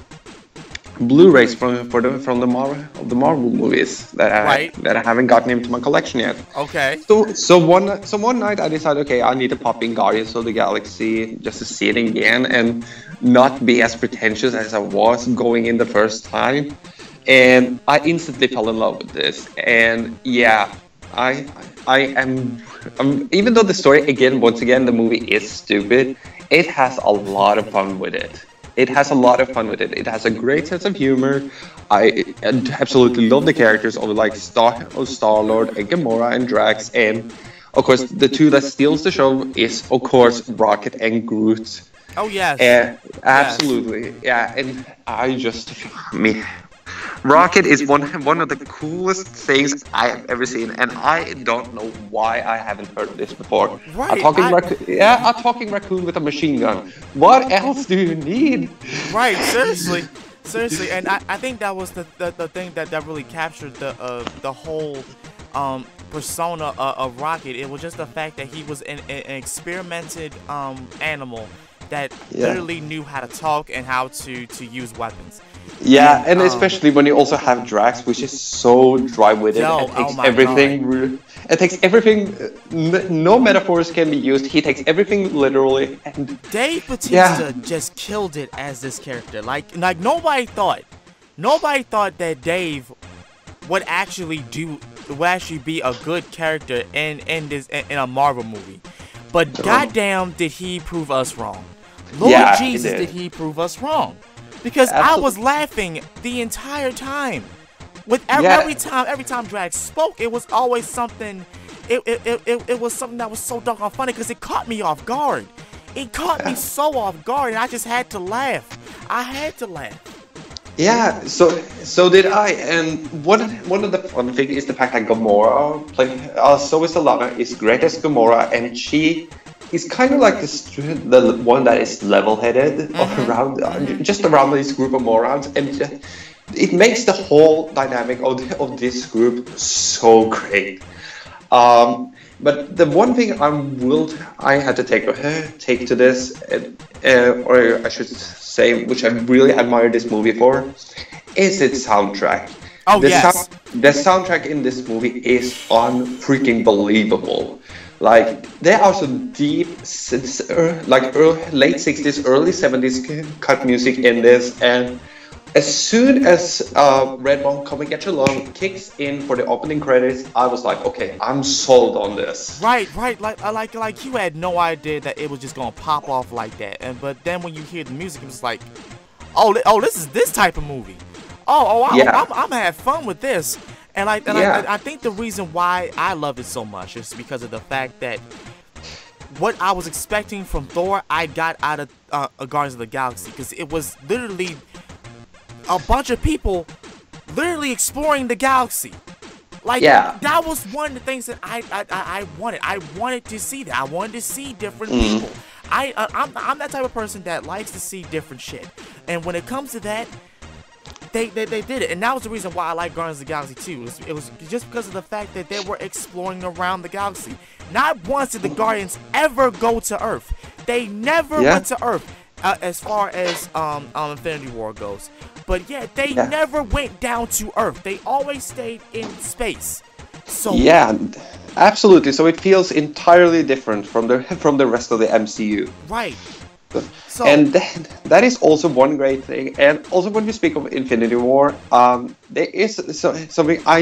Blu-rays from the Marvel movies that I haven't gotten into my collection yet. Okay. So one night I decided, okay, I need to pop in Guardians of the Galaxy just to see it again and not be as pretentious as I was going in the first time. And I instantly fell in love with this. And yeah, I am, even though the story once again the movie is stupid, it has a lot of fun with it. It has a great sense of humor. I absolutely love the characters of like Star-Lord and Gamora and Drax, and of course the two that steals the show is of course Rocket and Groot. Oh yes. Absolutely. Yeah, and I just Rocket is one of the coolest things I have ever seen, and I don't know why I haven't heard of this before. Right, a talking raccoon with a machine gun. What else do you need? Right, seriously. Seriously, and I think that was the thing that really captured the whole persona of Rocket. It was just the fact that he was an experimented animal that literally knew how to talk and how to use weapons. Yeah, and especially when you also have Drax, which is so dry with it. It takes everything. It takes everything. No metaphors can be used. He takes everything literally. And Dave Bautista just killed it as this character. Like nobody thought that Dave would actually be a good character in a Marvel movie. But goddamn, did he prove us wrong? Lord Jesus, did he prove us wrong? Because I was laughing the entire time. With every time Drax spoke, it was always something. It was something that was so doggone funny because it caught me off guard. It caught me so off guard, and I just had to laugh. I had to laugh. Yeah, so did I. And one of the fun things is the fact that Gamora, so is Alana, is great as Gamora, and she. He's kind of like the one that is level-headed, just around this group of morons, and it makes the whole dynamic of this group so great. But the one thing I had to take to this, or I should say, which I really admire this movie for, is its soundtrack. Oh yes, the soundtrack in this movie is unfreaking believable. Like, there are some deep, like late 60s, early 70s cut music in this, and as soon as Redbone Come and Get Your Love kicks in for the opening credits, I was like, okay, I'm sold on this. Right, like you had no idea that it was just gonna pop off like that, but then when you hear the music, it's like, oh, this is this type of movie. I'm gonna have fun with this. And I think the reason why I love it so much is because of the fact that what I was expecting from Thor, I got out of Guardians of the Galaxy, because it was literally a bunch of people literally exploring the galaxy. Like, that was one of the things that I wanted. I wanted to see that. I wanted to see different people. I'm that type of person that likes to see different shit. And when it comes to that, They did it, and that was the reason why I like Guardians of the Galaxy 2. It was just because of the fact that they were exploring around the galaxy. Not once did the Guardians ever go to Earth. They never went to Earth as far as Infinity War goes. But yeah, they never went down to Earth. They always stayed in space. So yeah, absolutely. So it feels entirely different from the rest of the MCU. Right. So, and that is also one great thing. And also when we speak of Infinity War, there is something a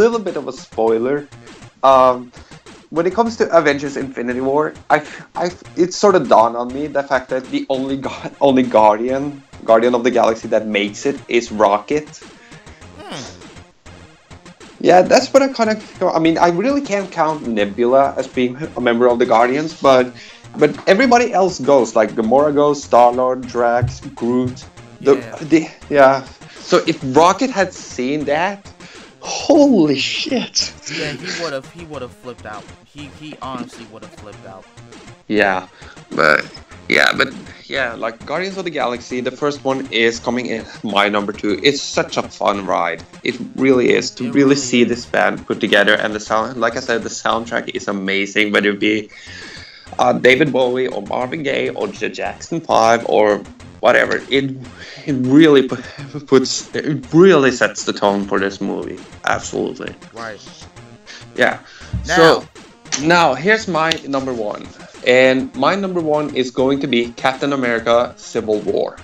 little bit of a spoiler. When it comes to Avengers Infinity War, it sort of dawned on me the fact that the only Guardian of the Galaxy that makes it is Rocket. Yeah, that's what I kind of, I mean, I really can't count Nebula as being a member of the Guardians, but everybody else goes, like Gamora goes, Star-Lord, Drax, Groot, So if Rocket had seen that, holy shit. Yeah, he would have flipped out. He honestly would have flipped out. Yeah, like Guardians of the Galaxy, the first one is coming in my number 2. It's such a fun ride. It really is to really see this band put together, and the sound, like I said, the soundtrack is amazing, whether it be David Bowie or Marvin Gaye or Jackson 5 or whatever. It really sets the tone for this movie. Absolutely. Right. Yeah. Now. So now here's my number one, and my number one is going to be Captain America: Civil War.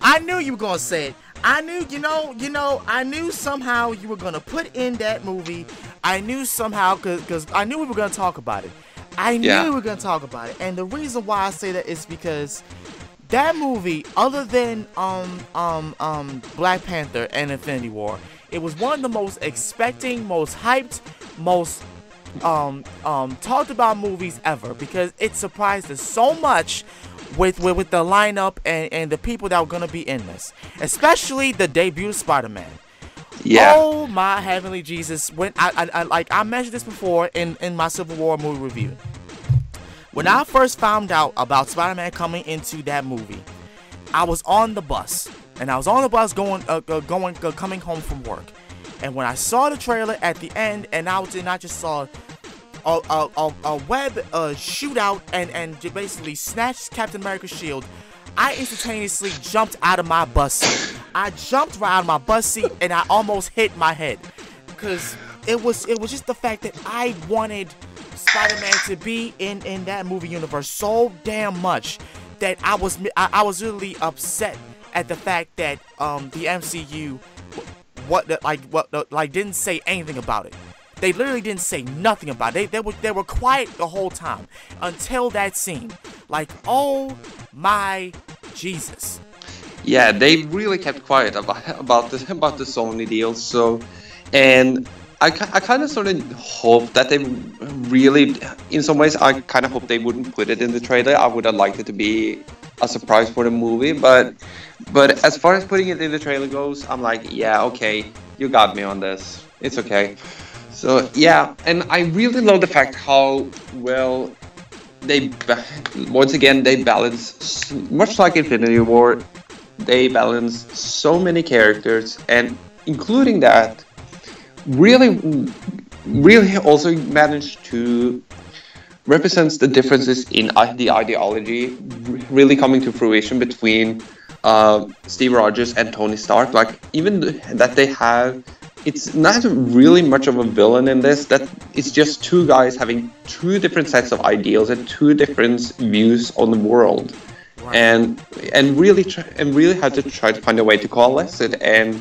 I knew you were gonna say it. I knew, I knew somehow you were gonna put in that movie. I knew somehow, cause I knew we were gonna talk about it. I knew we were gonna talk about it, and the reason why I say that is because that movie, other than Black Panther and Infinity War, it was one of the most expecting, most hyped, most talked about movies ever, because it surprised us so much with the lineup and the people that were gonna be in this, especially the debut of Spider-Man. Yeah. Oh my heavenly Jesus! When I mentioned this before in my Civil War movie review. When I first found out about Spider-Man coming into that movie, I was on the bus, going coming home from work, and when I saw the trailer at the end, and I just saw a web shootout and basically snatched Captain America's shield, I instantaneously jumped out of my bus seat. I jumped right out of my bus seat and I almost hit my head, because it was just the fact that I wanted Spider-Man to be in that movie universe so damn much that I was really upset at the fact that the MCU didn't say anything about it. They literally didn't say nothing about it. They were quiet the whole time until that scene. Like, oh my Jesus. Yeah, they really kept quiet about the Sony deal. So, and I kind of sort of hope that they really, in some ways, I kind of hope they wouldn't put it in the trailer. I would have liked it to be a surprise for the movie, but as far as putting it in the trailer goes, I'm like, yeah, okay, you got me on this. It's okay. So yeah, and I really love the fact how well they, once again, they balance, much like Infinity War, they balance so many characters, and including that, really also managed to represent the differences in the ideology really coming to fruition between Steve Rogers and Tony Stark. Like, even that they have, it's not really much of a villain in this, that it's just two guys having two different sets of ideals and two different views on the world, and really had to try to find a way to coalesce it, and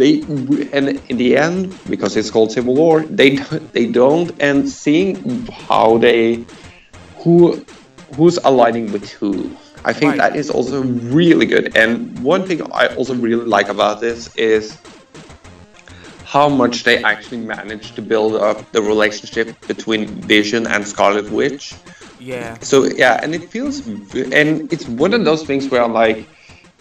in the end, because it's called Civil War, they don't, and seeing how who's aligning with who, I think that is also really good. And one thing I also really like about this is how much they actually managed to build up the relationship between Vision and Scarlet Witch. Yeah. So yeah, and it's one of those things where I'm like,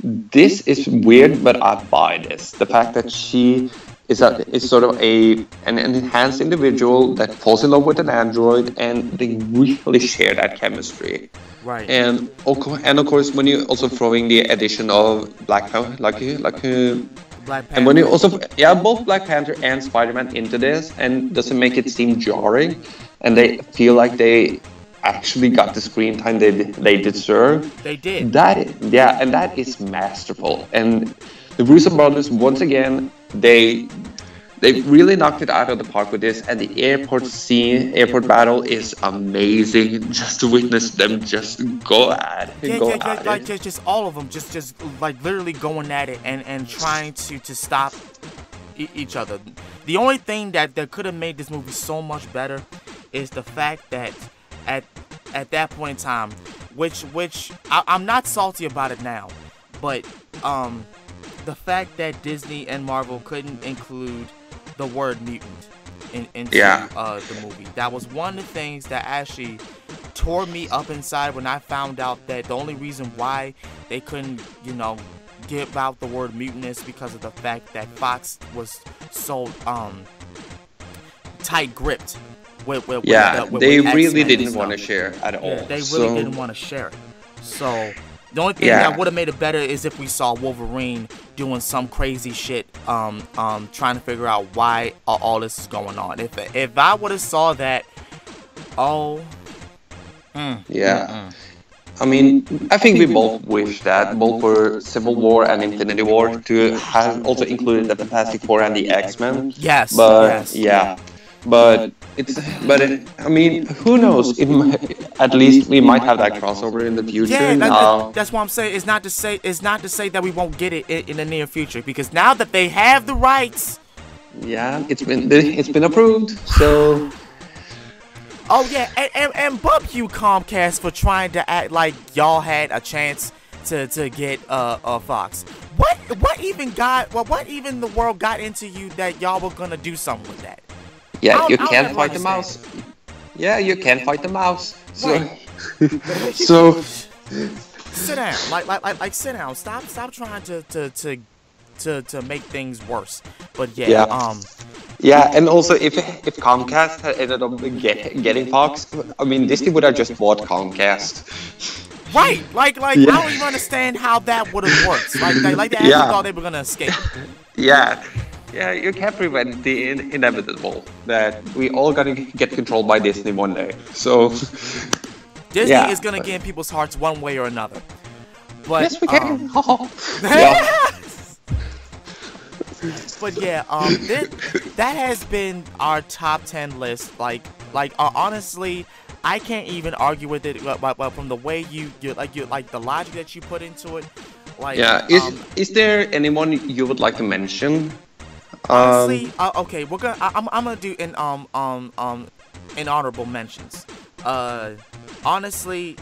this is weird, but I buy this. The fact that she is sort of an enhanced individual that falls in love with an android, and they really share that chemistry. Right. And of course, when you also throw in the addition of Black Panther. And when you also, yeah, both Black Panther and Spider-Man into this, and doesn't make it seem jarring, and they feel like they actually got the screen time they deserve. They did. And that is masterful. And the Russo brothers, once again, they really knocked it out of the park with this, and the airport battle is amazing. Just to witness them just go at it. Just all of them, just like literally going at it and trying to stop each other. The only thing that could have made this movie so much better is the fact that at that point in time, which I'm not salty about it now, but the fact that Disney and Marvel couldn't include the word mutant into the movie. That was one of the things that actually tore me up inside when I found out that the only reason why they couldn't, give out the word mutant is because of the fact that Fox was so tight-gripped with really didn't want to share at all. Yeah, they really didn't want to share it. So the only thing that would have made it better is if we saw Wolverine doing some crazy shit, trying to figure out why all this is going on. If I would have saw that, oh Yeah. I mean, I think we both wish that both for Civil War and Infinity War to have also included the Fantastic Four and the X-Men. Yes. But yeah, but I mean, who knows? It might, at least we might have that crossover in the future. Yeah, that's what I'm saying. It's not to say that we won't get it in the near future, because now that they have the rights. Yeah, it's been approved. So. Oh yeah, and bump you Comcast for trying to act like y'all had a chance to get Fox. What even the world got into you that y'all were gonna do something with that? Yeah, you can't fight the mouse. Yeah, you can't fight the mouse. So, sit down, like sit down. Stop trying to make things worse. But yeah, yeah, and also if Comcast had ended up getting Fox, I mean, Disney would have just bought Comcast. Right, yeah. I don't even understand how that would have worked. They actually thought they were gonna escape. Yeah, you can't prevent the inevitable that we all gotta get controlled by Disney one day. So Disney is gonna get in people's hearts one way or another. But, yes, we can. But yeah, that has been our top 10 list. Honestly, I can't even argue with it. But from the way you the logic that you put into it, is there anyone you would like to mention? Honestly, okay, I'm gonna do an honorable mentions. Honestly.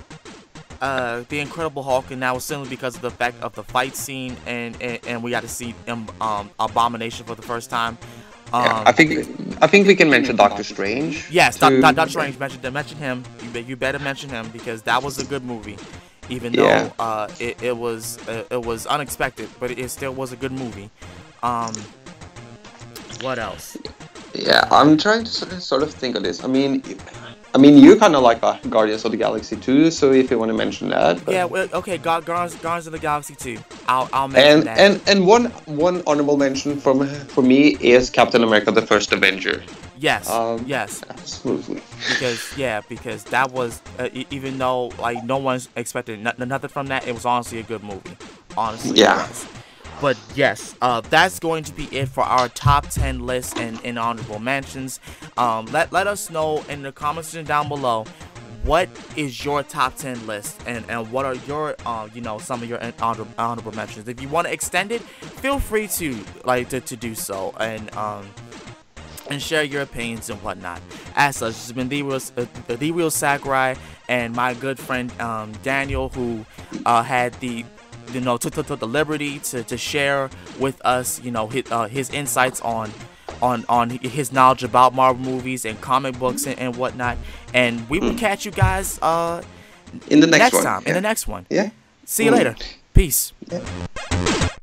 The Incredible Hulk, and that was simply because of the fact of the fight scene, and we got to see Abomination for the first time. I think we can mention Doctor Strange. Yes, Doctor Strange. Mention him. You better mention him, because that was a good movie, even though it was unexpected, but it still was a good movie. What else? Yeah, I'm trying to sort of think of this. I mean, you kind of like Guardians of the Galaxy 2, so if you want to mention that. Yeah, well, okay, Guardians of the Galaxy 2. I'll mention that. And one honorable mention from me is Captain America: The First Avenger. Yes. Yes. Absolutely. Because that was even though no one's expected nothing from that, it was honestly a good movie. Honestly. Yeah. But yes, that's going to be it for our top 10 list and honorable mentions. Let us know in the comments down below, what is your top 10 list and what are your some of your honorable mentions. If you want to extend it, feel free to do so and share your opinions and whatnot. As such, this has been the Real Sakurai and my good friend Daniel, who had took the liberty to share with us, his insights on his knowledge about Marvel movies and comic books and whatnot. And we will catch you guys in the next one. In the next one. Yeah. See you later. Peace. Yeah.